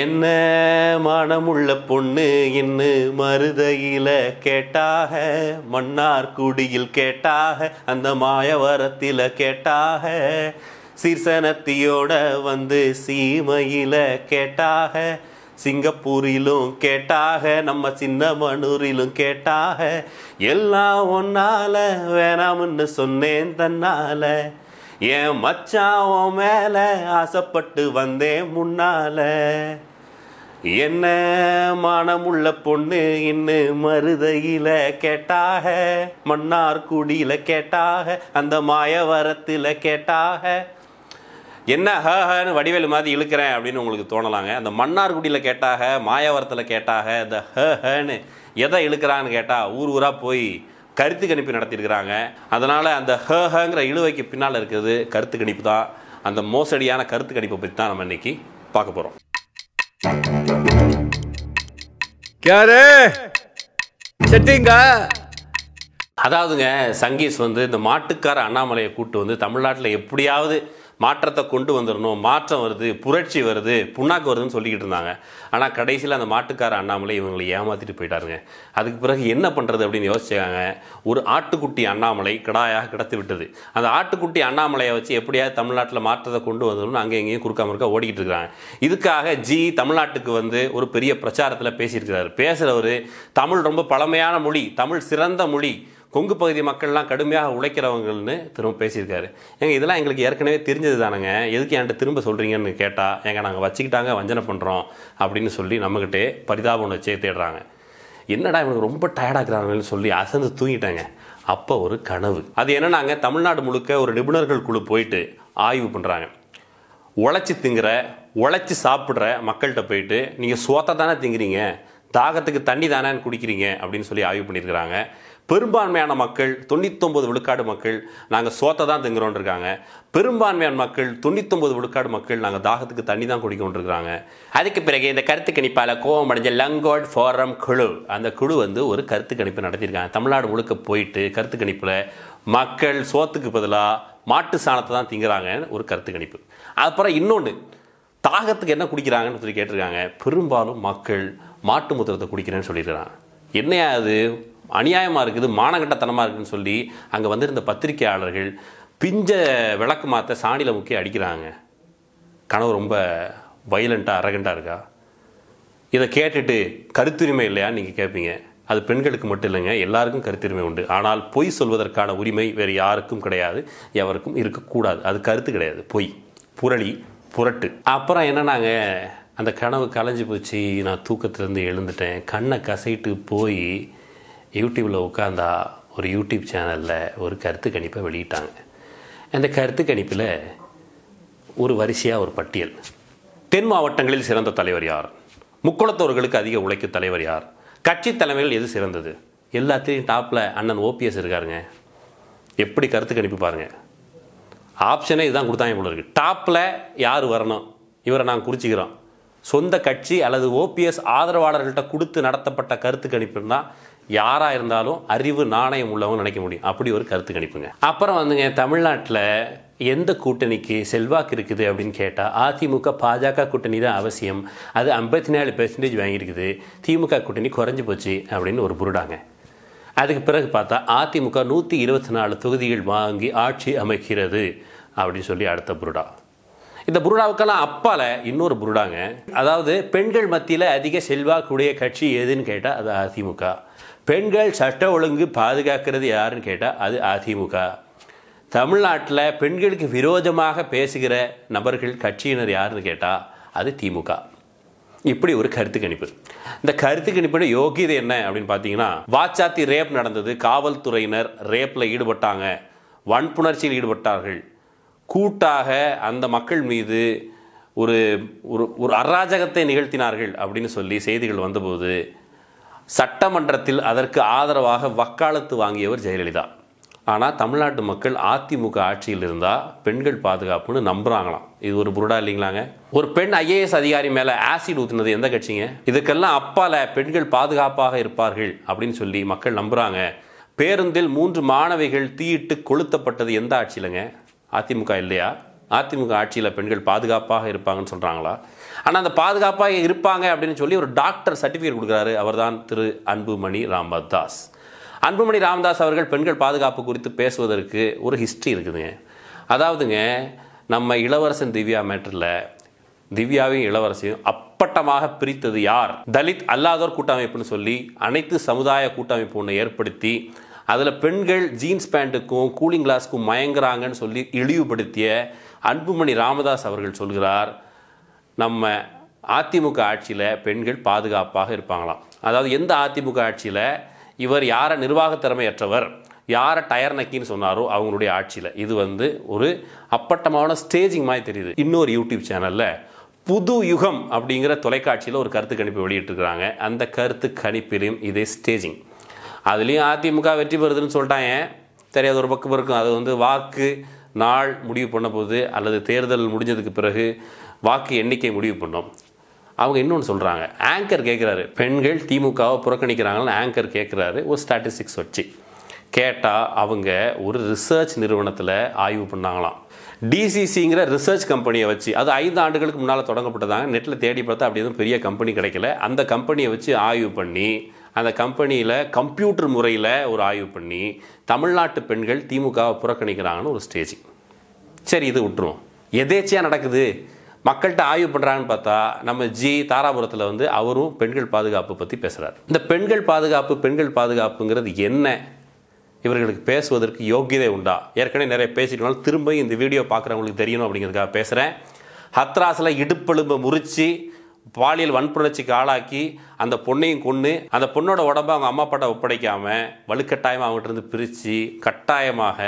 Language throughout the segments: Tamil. என்ன மனமுள்ள பொண்ணு இன்னு மருதையில கேட்டாக, மன்னார்குடியில் கேட்டாக, அந்த மாயவரத்தில கேட்டாக, சீர்சனத்தியோட வந்து சீமையில கேட்டாக, சிங்கப்பூரிலும் கேட்டாக, நம்ம சின்னமனூரிலும் கேட்டாக, எல்லாம் ஒன்னால வேணாம்னு சொன்னேன் தன்னால, ஏன் மச்சான் மேல ஆசைப்பட்டு வந்தேன் முன்னால. என்ன மனமுள்ள பொண்ணு இன்னு மருதையில கேட்டாக, மன்னார்குடியில கேட்டாக, அந்த மாயவரத்தில கேட்டாக. என்ன ஹன்னு வடிவேலு மாதிரி இழுக்கிறேன் அப்படின்னு உங்களுக்கு தோணலாங்க. அந்த மன்னார்குடியில் கேட்டாக, மாயவரத்தில் கேட்டாக, இந்த ஹன்னு எதை இழுக்கிறான்னு கேட்டால் ஊர் ஊராக போய் கருத்து கணிப்பு நடத்தியிருக்கிறாங்க. அதனால் அந்த ஹங்கிற இழுவைக்கு பின்னால் இருக்கிறது கருத்து கணிப்பு தான். அந்த மோசடியான கருத்து கணிப்பை பற்றி தான் நம்ம இன்னைக்கு பார்க்க போகிறோம். அதாவதுங்க, சங்கீஸ் வந்து இந்த மாட்டுக்கார அண்ணாமலையை கூப்பிட்டு வந்து தமிழ்நாட்டில் எப்படியாவது மாற்றத்தை கொண்டு வந்துடணும், மாற்றம் வருது, புரட்சி வருது, புண்ணாக்கு வருதுன்னு சொல்லிக்கிட்டு இருந்தாங்க. ஆனால் கடைசியில் அந்த மாட்டுக்கார அண்ணாமலை இவங்களை ஏமாற்றிட்டு போயிட்டாருங்க. அதுக்கு பிறகு என்ன பண்ணுறது அப்படின்னு யோசிச்சாங்க. ஒரு ஆட்டுக்குட்டி அண்ணாமலை கிடாயாக கிடத்து விட்டது. அந்த ஆட்டுக்குட்டி அண்ணாமலையை வச்சு எப்படியாவது தமிழ்நாட்டில் மாற்றத்தை கொண்டு வந்துடணும்னு அங்கே எங்கேயும் குறுக்காம இருக்க ஓடிக்கிட்டு இருக்கிறாங்க. இதுக்காக ஜி தமிழ்நாட்டுக்கு வந்து ஒரு பெரிய பிரச்சாரத்தில் பேசியிருக்கிறாரு. பேசுகிறவர் தமிழ் ரொம்ப பழமையான மொழி, தமிழ் சிறந்த மொழி, கொங்கு பகுதி மக்கள்லாம் கடுமையாக உழைக்கிறவங்கள்னு திரும்ப பேசியிருக்காரு. எங்கள் இதெல்லாம் எங்களுக்கு ஏற்கனவே தெரிஞ்சது தானேங்க, எதுக்கு என்கிட்ட திரும்ப சொல்கிறீங்கன்னு கேட்டால் எங்கள் நாங்கள் வச்சுக்கிட்டாங்க வஞ்சனை பண்ணுறோம் அப்படின்னு சொல்லி நம்மக்கிட்டே பரிதாபம் ஒன்று வச்சே தேடுறாங்க. என்னடா இவனுக்கு ரொம்ப டயர்டாகிறாங்கன்னு சொல்லி அசந்து தூங்கிட்டாங்க. அப்போ ஒரு கனவு. அது என்னன்னாங்க, தமிழ்நாடு முழுக்க ஒரு நிபுணர்கள் குழு போயிட்டு ஆய்வு பண்ணுறாங்க. உழைச்சி திங்குற உழைச்சி சாப்பிட்ற மக்கள்கிட்ட போயிட்டு நீங்கள் சோத்தை தானே திங்குறீங்க, தாகத்துக்கு தண்ணி தானே குடிக்கிறீங்க அப்படின்னு சொல்லி ஆய்வு பண்ணியிருக்கிறாங்க. பெரும்பான்மையான மக்கள் 99% மக்கள் நாங்கள் சோத்தை தான் திங்குறோன்னு இருக்காங்க. பெரும்பான்மையான மக்கள் 99% மக்கள் நாங்கள் தாகத்துக்கு தண்ணி தான் குடிக்கொண்டிருக்கிறாங்க. அதுக்கு பிறகு இந்த கருத்து கணிப்பால் கோவம் அடைஞ்ச லங்கோட் ஃபோரம் குழு, அந்த குழு வந்து ஒரு கருத்து கணிப்பு நடத்தியிருக்காங்க. தமிழ்நாடு முழுக்க போயிட்டு கருத்து கணிப்பில் மக்கள் சோத்துக்கு பதிலாக மாட்டு சாணத்தை தான் திங்குறாங்கன்னு ஒரு கருத்து கணிப்பு. அப்புறம் இன்னொன்று, தாகத்துக்கு என்ன குடிக்கிறாங்கன்னு சொல்லி கேட்டிருக்காங்க. பெரும்பாலும் மக்கள் மாட்டு மூத்திரத்தை குடிக்கிறேன்னு சொல்லியிருக்கிறாங்க. என்னையா அது அநியாயமாக இருக்குது, மானகட்டத்தனமாக இருக்குதுன்னு சொல்லி அங்கே வந்திருந்த பத்திரிகையாளர்கள் பிஞ்ச விளக்கு மாற்ற சாணியில் முக்கிய அடிக்கிறாங்க. கனவு ரொம்ப வைலண்ட்டாக அரகண்டாக இருக்கா? இதை கேட்டுட்டு கருத்துரிமை இல்லையான்னு நீங்கள் கேட்பீங்க. அது பெண்களுக்கு மட்டும் இல்லைங்க, எல்லாருக்கும் கருத்துரிமை உண்டு. ஆனால் பொய் சொல்வதற்கான உரிமை வேறு யாருக்கும் கிடையாது, எவருக்கும் இருக்கக்கூடாது. அது கருத்து கிடையாது, பொய், புரளி, புரட்டு. அப்புறம் என்னன்னாங்க, அந்த கனவு கலைஞ்சி போச்சு, நான் தூக்கத்துலேருந்து எழுந்துட்டேன். கண்ணை கசைட்டு போய் யூடியூப்பில் உட்காந்தா ஒரு யூடியூப் சேனலில் ஒரு கருத்து கணிப்பை வெளியிட்டாங்க. அந்த கருத்து கணிப்பில் ஒரு வரிசையாக ஒரு பட்டியல். தென் மாவட்டங்களில் சிறந்த தலைவர் யார், முக்குளத்தோர்களுக்கு அதிக உழைக்கும் தலைவர் யார், கட்சி தலைமைகள் எது சிறந்தது, எல்லாத்தையும் டாப்பில் அண்ணன் ஓபிஎஸ் இருக்காருங்க. எப்படி கருத்து கணிப்பு பாருங்கள், ஆப்ஷனே இதுதான் கொடுத்தாங்க போல இருக்குது. டாப்பில் யார் வரணும், இவரை நாங்கள் குறிச்சிக்கிறோம். சொந்த கட்சி அல்லது ஓபிஎஸ் ஆதரவாளர்கள்ட்ட கொடுத்து நடத்தப்பட்ட கருத்து கணிப்புன்னா யாராக இருந்தாலும் அறிவு நாணயம் உள்ளவங்க நினைக்க முடியும். அப்படி ஒரு கருத்து கணிப்புங்க. அப்புறம் வந்துங்க, தமிழ்நாட்டில் எந்த கூட்டணிக்கு செல்வாக்கு இருக்குது அப்படின்னு கேட்டால் அதிமுக பாஜக கூட்டணி தான் அவசியம், அது 54% வாங்கியிருக்குது, திமுக கூட்டணி குறைஞ்சி போச்சு அப்படின்னு ஒரு புருடாங்க. அதுக்கு பிறகு பார்த்தா அதிமுக 124 தொகுதிகள் வாங்கி ஆட்சி அமைக்கிறது அப்படின்னு சொல்லி அடுத்த புருடா. இந்த புருடாவுக்கெல்லாம் அப்பால் இன்னொரு புருடாங்க. அதாவது பெண்கள் மத்தியில் அதிக செல்வாக்குடைய கட்சி எதுன்னு கேட்டால் அது அதிமுக, பெண்கள் சட்ட ஒழுங்கு பாதுகாக்கிறது யாருன்னு கேட்டால் அது அதிமுக, தமிழ்நாட்டில் பெண்களுக்கு விரோதமாக பேசுகிற நபர்கள் கட்சியினர் யாருன்னு கேட்டால் அது திமுக. இப்படி ஒரு கருத்து கணிப்பு. இந்த கருத்து கணிப்போட யோகியது என்ன அப்படின்னு பார்த்தீங்கன்னா, வாச்சாத்தி ரேப் நடந்தது, காவல்துறையினர் ரேப்பில் ஈடுபட்டாங்க, வன்புணர்ச்சியில் ஈடுபட்டார்கள், கூட்டாக அந்த மக்கள் மீது ஒரு ஒரு அராஜகத்தை நிகழ்த்தினார்கள் அப்படின்னு சொல்லி செய்திகள் வந்தபோது சட்டமன்றத்தில் அதற்கு ஆதரவாக வக்காலத்து வாங்கியவர் ஜெயலலிதா. ஆனால் தமிழ்நாட்டு மக்கள் அதிமுக ஆட்சியில் இருந்தால் பெண்கள் பாதுகாப்புன்னு நம்புகிறாங்களாம். இது ஒரு புருடா இல்லைங்களாங்க. ஒரு பெண் IAS அதிகாரி மேலே ஆசிட் ஊற்றினது எந்த கட்சிங்க? இதுக்கெல்லாம் அப்பால் பெண்கள் பாதுகாப்பாக இருப்பார்கள் அப்படின்னு சொல்லி மக்கள் நம்புகிறாங்க. பேருந்தில் 3 மாணவிகள் தீயிட்டு கொளுத்தப்பட்டது எந்த ஆட்சியிலங்க? அதிமுக இல்லையா? அதிமுக ஆட்சியில் பெண்கள் பாதுகாப்பாக இருப்பாங்கன்னு சொல்கிறாங்களா? ஆனால் அந்த பாதுகாப்பாக இருப்பாங்க அப்படின்னு சொல்லி ஒரு டாக்டர் சர்டிஃபிகேட் கொடுக்குறாரு. அவர் தான் திரு அன்புமணி ராமதாஸ். அன்புமணி ராமதாஸ் அவர்கள் பெண்கள் பாதுகாப்பு குறித்து பேசுவதற்கு ஒரு ஹிஸ்ட்ரி இருக்குதுங்க. அதாவதுங்க, நம்ம இளவரசன் திவ்யா மேட்டரில் திவ்யாவையும் இளவரசையும் அப்பட்டமாக பிரித்தது யார்? தலித் அல்லாதோர் கூட்டமைப்புன்னு சொல்லி அனைத்து சமுதாய கூட்டமைப்பு ஒன்று ஏற்படுத்தி அதில் பெண்கள் ஜீன்ஸ் பேண்ட்டுக்கும் கூலிங் கிளாஸுக்கும் மயங்குறாங்கன்னு சொல்லி இழிவுபடுத்திய அன்புமணி ராமதாஸ் அவர்கள் சொல்கிறார், நம்ம அதிமுக ஆட்சியில் பெண்கள் பாதுகாப்பாக இருப்பாங்களாம். அதாவது எந்த அதிமுக ஆட்சியில் இவர் யாரை நிர்வாகத்திறமையற்றவர், யாரை டயர் நக்கின்னு சொன்னாரோ அவங்களுடைய ஆட்சியில். இது ஒரு அப்பட்டமான ஸ்டேஜிங் மாதிரி தெரியுது. இன்னொரு யூடியூப் சேனலில் புது யுகம் அப்படிங்கிற தொலைக்காட்சியில் ஒரு கருத்து கணிப்பு வெளியிட்டிருக்கிறாங்க. அந்த கருத்து கணிப்பிலையும் இதே ஸ்டேஜிங். அதுலேயும் அதிமுக வெற்றி பெறுதுன்னு சொல்லிட்டாங்க. தெரியாத ஒரு பக்கம் இருக்கும். அது வாக்கு நாள் முடிவு பண்ண போது அல்லது தேர்தல் முடிஞ்சதுக்கு பிறகு வாக்கு எண்ணிக்கை முடிவு பண்ணோம். அவங்க இன்னொன்று சொல்கிறாங்க. ஆங்கர் கேட்குறாரு, பெண்கள் திமுகவை புறக்கணிக்கிறாங்கன்னு ஆங்கர் கேட்குறாரு ஒரு ஸ்டாட்டிஸ்டிக்ஸ் வச்சு. கேட்டால் அவங்க ஒரு ரிசர்ச் நிறுவனத்தில் ஆய்வு பண்ணாங்களாம். டிசிசிங்கிற ரிசர்ச் கம்பெனியை வச்சு, அது 5 ஆண்டுகளுக்கு முன்னால் தொடங்கப்பட்டதாங்க. நெட்டில் தேடி பார்த்தா அப்படி எதுவும் பெரிய கம்பெனி கிடைக்கல. அந்த கம்பெனியை வச்சு ஆய்வு பண்ணி அந்த கம்பெனியில் கம்ப்யூட்டர் முறையில் ஒரு ஆய்வு பண்ணி தமிழ்நாட்டு பெண்கள் திமுகவை புறக்கணிக்கிறாங்கன்னு ஒரு ஸ்டேஜ். சரி, இது விட்டுருவோம். எதேச்சியாக நடக்குது, மக்கள்கிட்ட ஆய்வு பண்ணுறாங்கன்னு பார்த்தா நம்ம ஜி தாராபுரத்தில் அவரும் பெண்கள் பாதுகாப்பு பற்றி பேசுகிறார். இந்த பெண்கள் பாதுகாப்புங்கிறது என்ன? இவர்களுக்கு பேசுவதற்கு யோகியதை உண்டா? ஏற்கனவே நிறைய பேசிட்டனாலும் திரும்ப இந்த வீடியோ பார்க்குறவங்களுக்கு தெரியணும் அப்படிங்கிறதுக்காக பேசுகிறேன். ஹத்ராஸில் இடுப்பெலும்பை முறித்து பாலியல் வன்புணர்ச்சிக்கு ஆளாக்கி அந்த பொண்ணையும் கொன்று அந்த பொண்ணோட உடம்பை அவங்க அம்மா அப்பாட்ட ஒப்படைக்காமல் வலுக்கட்டாயமாக அவங்ககிட்டருந்து பிரித்து கட்டாயமாக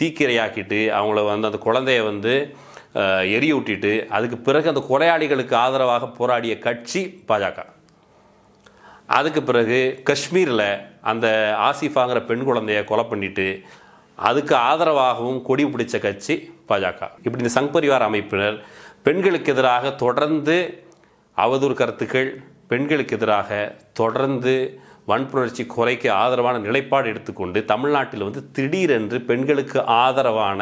தீக்கிரையாக்கிட்டு அவங்கள அந்த குழந்தைய எரியூட்டிட்டு அதுக்கு பிறகு அந்த கொலையாளிகளுக்கு ஆதரவாக போராடிய கட்சி பாஜக. அதுக்கு பிறகு காஷ்மீரில் அந்த ஆசிஃபாங்கிற பெண் குழந்தைய கொலை பண்ணிவிட்டு அதுக்கு ஆதரவாகவும் கொடி பிடித்த கட்சி பாஜக. இப்படி இந்த சங் பரிவார் அமைப்பினர் பெண்களுக்கு எதிராக தொடர்ந்து அவதூறு கருத்துக்கள், பெண்களுக்கு எதிராக தொடர்ந்து வன்புணர்ச்சி, கொலைக்கு ஆதரவான நிலைப்பாடு எடுத்துக்கொண்டு தமிழ்நாட்டில் திடீரென்று பெண்களுக்கு ஆதரவான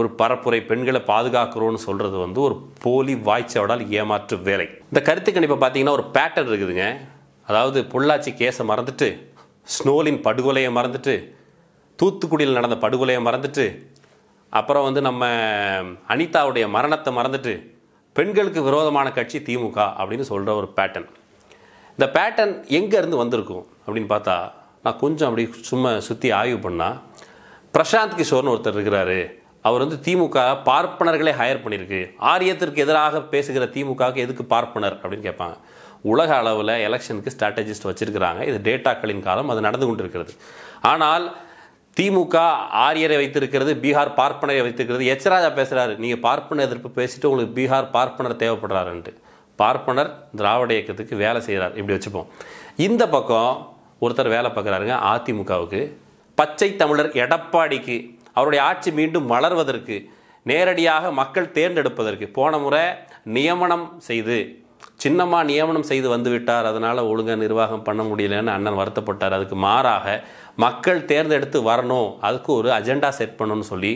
ஒரு பரப்புரை, பெண்களை பாதுகாக்கிறோன்னு சொல்கிறது ஒரு போலி வாய்ச்சவடால் ஏமாற்று வேலை. இந்த கருத்து கணிப்பை பார்த்தீங்கன்னா ஒரு பேட்டர்ன் இருக்குதுங்க. அதாவது பொள்ளாச்சி கேஸை மறந்துட்டு, ஸ்னோலின் படுகொலையை மறந்துட்டு, தூத்துக்குடியில் நடந்த படுகொலையை மறந்துட்டு, அப்புறம் நம்ம அனிதாவுடைய மரணத்தை மறந்துட்டு பெண்களுக்கு விரோதமான கட்சி திமுக அப்படின்னு சொல்கிற ஒரு பேட்டர்ன். இந்த பேட்டர்ன் எங்கேருந்து வந்திருக்கும் அப்படின்னு பார்த்தா, நான் கொஞ்சம் அப்படி சும்மா சுற்றி ஆய்வு பண்ணால் பிரசாந்த் கிஷோர்னு ஒருத்தர் இருக்கிறாரு. அவர் திமுக பார்ப்பனர்களை ஹையர் பண்ணியிருக்கு. ஆரியத்திற்கு எதிராக பேசுகிற திமுகவுக்கு எதுக்கு பார்ப்பனர் அப்படின்னு கேட்பாங்க. உலக அளவில் எலெக்ஷனுக்கு ஸ்ட்ராட்டஜிஸ்ட் வச்சுருக்கிறாங்க. இது டேட்டாக்களின் காலம், அது நடந்து கொண்டு இருக்கிறது. ஆனால் திமுக ஆரியரை வைத்திருக்கிறது, பீகார் பார்ப்பனரை வைத்திருக்கிறது. எச்சராஜா பேசுகிறாரு, நீங்கள் பார்ப்பனர் எதிர்ப்பு பேசிட்டு உங்களுக்கு பீகார் பார்ப்பனர் தேவைப்படுறாருன்ட்டு. பார்ப்பனர் திராவிட இயக்கத்துக்கு வேலை செய்கிறார், இப்படி வச்சுப்போம். இந்த பக்கம் ஒருத்தர் வேலை பார்க்குறாருங்க அதிமுகவுக்கு, பச்சை தமிழர் எடப்பாடிக்கு, அவருடைய ஆட்சி மீண்டும் வளர்வதற்கு, நேரடியாக மக்கள் தேர்ந்தெடுப்பதற்கு. போன முறை நியமனம் செய்து சின்னம்மா நியமனம் செய்து வந்துவிட்டார், அதனால் ஒழுங்காக நிர்வாகம் பண்ண முடியலன்னு அண்ணன் வருத்தப்பட்டார். அதுக்கு மாறாக மக்கள் தேர்ந்தெடுத்து வரணும், அதுக்கு ஒரு அஜெண்டா செட் பண்ணணும்னு சொல்லி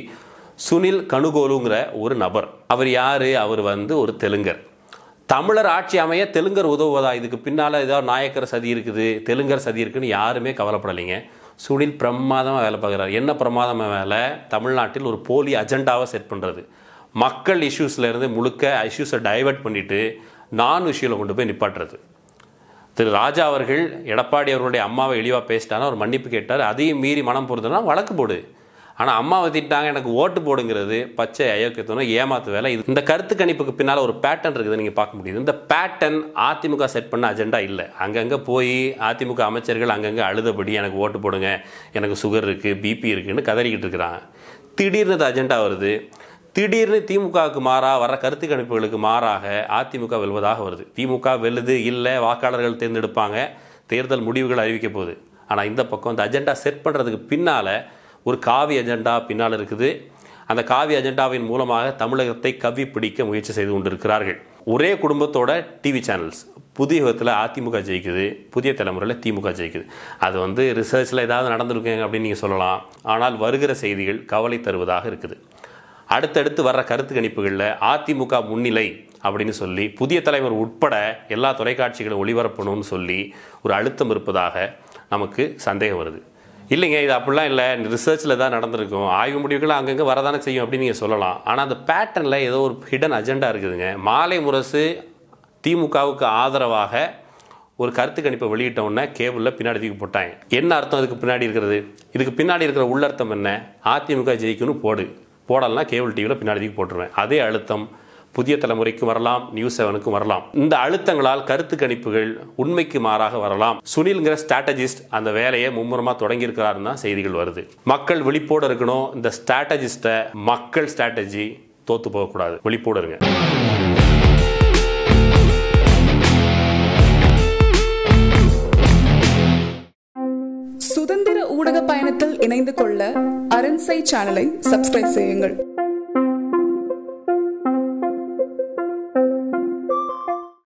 சுனில் கனுகோலுங்கிற ஒரு நபர், அவர் யார்? அவர் ஒரு தெலுங்கர். தமிழர் ஆட்சி அமைய தெலுங்கர் உதவுவதா? இதுக்கு பின்னால் ஏதாவது நாயக்கர் சதி இருக்குது, தெலுங்கர் சதி இருக்குதுன்னு யாருமே கவலைப்படலைங்க. சுனில் பிரமாதமாக வேலை பார்க்குறாரு. என்ன பிரமாதமாக வேலை? தமிழ்நாட்டில் ஒரு போலி அஜெண்டாவை செட் பண்ணுறது. மக்கள் இஷ்யூஸ்லேருந்து முழுக்க இஷ்யூஸை டைவெர்ட் பண்ணிவிட்டு நான் இஷ்யூவில் கொண்டு போய் நிப்பாட்டுறது. திரு ராஜா அவர்கள் எடப்பாடி அவர்களுடைய அம்மாவை இழிவாக பேசிட்டானா, அவர் மன்னிப்பு கேட்டார். அதையும் மீறி மனம் போகிறதுனா வழக்கு போடு, ஆனால் அம்மாவை திட்டாங்க எனக்கு ஓட்டு போடுங்கிறது பச்சை அயோக்கியத்தோட ஏமாத்து வேலை. இது இந்த கருத்து கணிப்புக்கு பின்னால் ஒரு பேட்டர்ன் இருக்குது, நீங்கள் பார்க்க முடியுது. இந்த பேட்டர்ன் அதிமுக செட் பண்ண அஜெண்டா இல்லை. அங்கங்கே போய் அதிமுக அமைச்சர்கள் அங்கங்கே அழுதபடி எனக்கு ஓட்டு போடுங்க, எனக்கு சுகர் இருக்குது, பிபி இருக்குதுன்னு கதறிக்கிட்டு இருக்கிறாங்க. திடீர்னு அது அஜெண்டா வருது. திடீர்னு திமுகவுக்கு மாறாக வர கருத்து கணிப்புகளுக்கு மாறாக அதிமுக வெல்வதாக வருது. திமுக வெல்லுது, இல்லை வாக்காளர்கள் தேர்ந்தெடுப்பாங்க, தேர்தல் முடிவுகள் அறிவிக்க போகுது. ஆனால் இந்த பக்கம் அந்த அஜெண்டா செட் பண்ணுறதுக்கு பின்னால் ஒரு காவி அஜெண்டா பின்னால் இருக்குது. அந்த காவி அஜெண்டாவின் மூலமாக தமிழகத்தை கவி பிடிக்க முயற்சி செய்து கொண்டிருக்கிறார்கள். ஒரே குடும்பத்தோட டிவி சேனல்ஸ். புதிய யுகத்தில் அதிமுக ஜெயிக்குது, புதிய தலைமுறையில் திமுக ஜெயிக்குது. அது ரிசர்ச்சில் ஏதாவது நடந்திருக்குங்க அப்படின்னு நீங்கள் சொல்லலாம். ஆனால் வருகிற செய்திகள் கவலை தருவதாக இருக்குது. அடுத்தடுத்து வர்ற கருத்து கணிப்புகளில் அதிமுக முன்னிலை, அப்படின்னு சொல்லி புதிய தலைவர் உட்பட எல்லா தொலைக்காட்சிகளும் ஒளிபரப்பணும்னு சொல்லி ஒரு அழுத்தம் இருப்பதாக நமக்கு சந்தேகம் வருது. இல்லைங்க, இது அப்படிலாம் இல்லை, ரிசர்ச்சில் தான் நடந்திருக்கும், ஆய்வு முடிவுகள் அங்கங்கே வரதானே செய்யும் அப்படின்னு நீங்கள் சொல்லலாம். ஆனால் அந்த பேட்டர்னில் ஏதோ ஒரு ஹிடன் அஜெண்டா இருக்குதுங்க. மாலை முரசு திமுகவுக்கு ஆதரவாக ஒரு கருத்து கணிப்பை வெளியிட்டோன்னா கேபிளில் பின்னாடி தூக்கி போட்டாங்க. என்ன அர்த்தம் இதுக்கு பின்னாடி இருக்கிறது? இதுக்கு பின்னாடி இருக்கிற உள்ளர்த்தம் என்ன? அதிமுக ஜெயிக்கும்னு போடலாம், கேபிள் டிவியில் பின்னாடி தூக்கி போட்டுருவேன். அதே அழுத்தம் புதிய தலைமுறைக்கும் வரலாம், நியூஸ் 7க்கும் வரலாம். இந்த அழுத்தங்களால் கருத்து கணிப்புகள் உண்மைக்கு மாறாக வரலாம். சுனில்ங்கிற ஸ்ட்ராட்டஜிஸ்ட் அந்த வேலையை மும்முரமாக தொடங்கியிருக்கிறாருன்னு தான் செய்திகள் வருது. மக்கள் விழிப்போடு இருக்கணும். இந்த ஸ்ட்ராட்டஜிஸ்ட்டை மக்கள் ஸ்ட்ராட்டஜி தோற்று போகக்கூடாது, விழிப்போடு இருங்க. சுதந்திர ஊடக பயணத்தில் இணைந்து கொள்ள அரண்சை சேனலை சப்ஸ்கிரைப் செய்யுங்கள்.